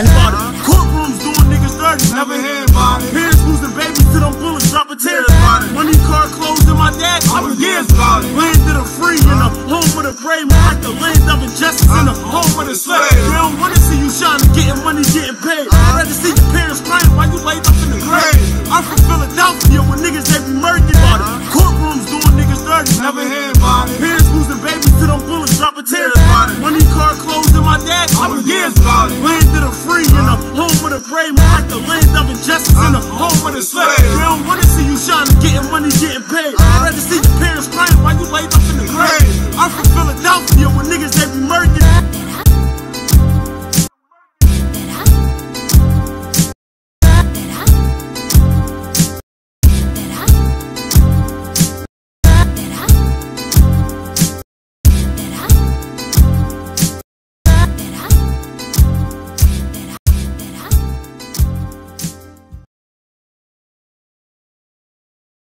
and body. Courtrooms doing niggas dirty, never hear about it. Parents losing babies to them bullets, dropping tears about it. Money car clothes in my dad, dropping years about it. Land of the free and the home of the brave, like the land of injustice and the home of the slave.